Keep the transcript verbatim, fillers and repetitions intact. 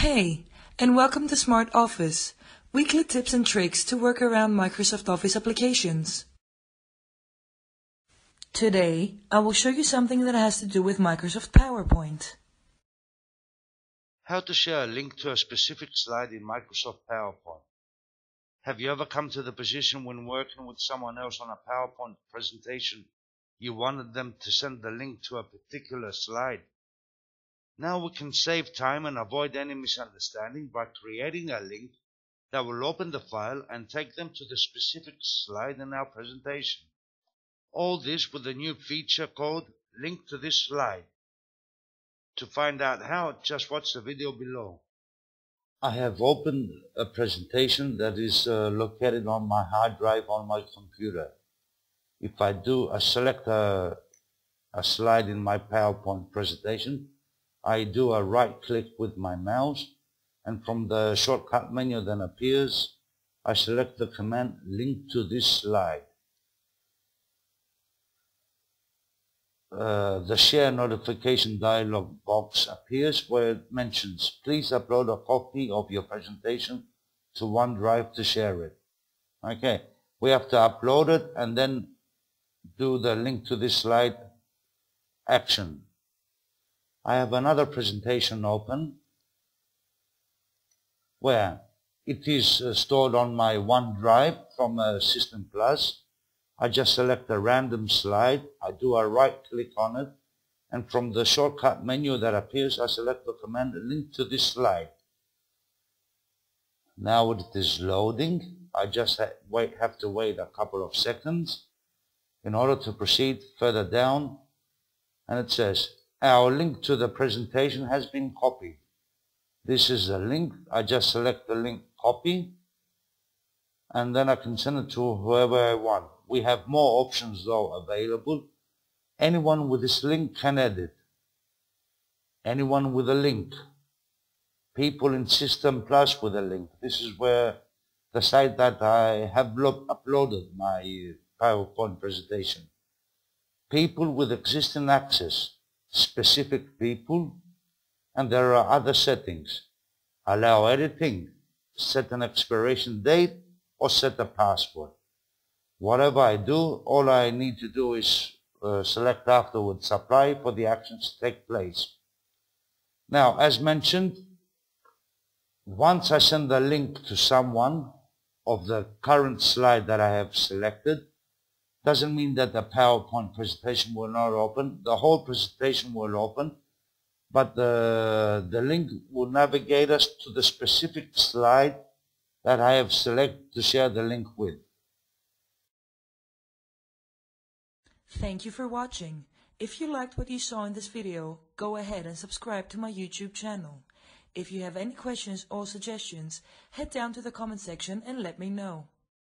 Hey, and welcome to Smart Office, weekly tips and tricks to work around Microsoft Office applications. Today, I will show you something that has to do with Microsoft PowerPoint. How to share a link to a specific slide in Microsoft PowerPoint. Have you ever come to the position when working with someone else on a PowerPoint presentation, you wanted them to send the link to a particular slide? Now we can save time and avoid any misunderstanding by creating a link that will open the file and take them to the specific slide in our presentation. All this with a new feature called Link to this slide. To find out how, just watch the video below. I have opened a presentation that is uh, located on my hard drive on my computer. If I do, I select a, a slide in my PowerPoint presentation. I do a right click with my mouse, and from the shortcut menu that appears, I select the command Link to this slide. Uh, the Share Notification dialog box appears where it mentions, please upload a copy of your presentation to OneDrive to share it. Okay, we have to upload it and then do the Link to this slide action. I have another presentation open where it is uh, stored on my OneDrive from uh, System Plus. I just select a random slide, I do a right click on it, and from the shortcut menu that appears, I select the command Link to this slide. Now it is loading. I just ha wait, have to wait a couple of seconds in order to proceed further down, and it says, our link to the presentation has been copied. This is the link. I just select the link copy, and then I can send it to whoever I want. We have more options though available. Anyone with this link can edit. Anyone with a link. People in System Plus with a link. This is where the site that I have uploaded my PowerPoint presentation. People with existing access. Specific people, and there are other settings. Allow editing, set an expiration date, or set a password. Whatever I do, all I need to do is uh, select afterwards apply for the actions to take place. Now, as mentioned, once I send the link to someone of the current slide that I have selected, doesn't mean that the PowerPoint presentation will not open. The whole presentation will open, but the, the link will navigate us to the specific slide that I have selected to share the link with. Thank you for watching. If you liked what you saw in this video, go ahead and subscribe to my YouTube channel. If you have any questions or suggestions, head down to the comment section and let me know.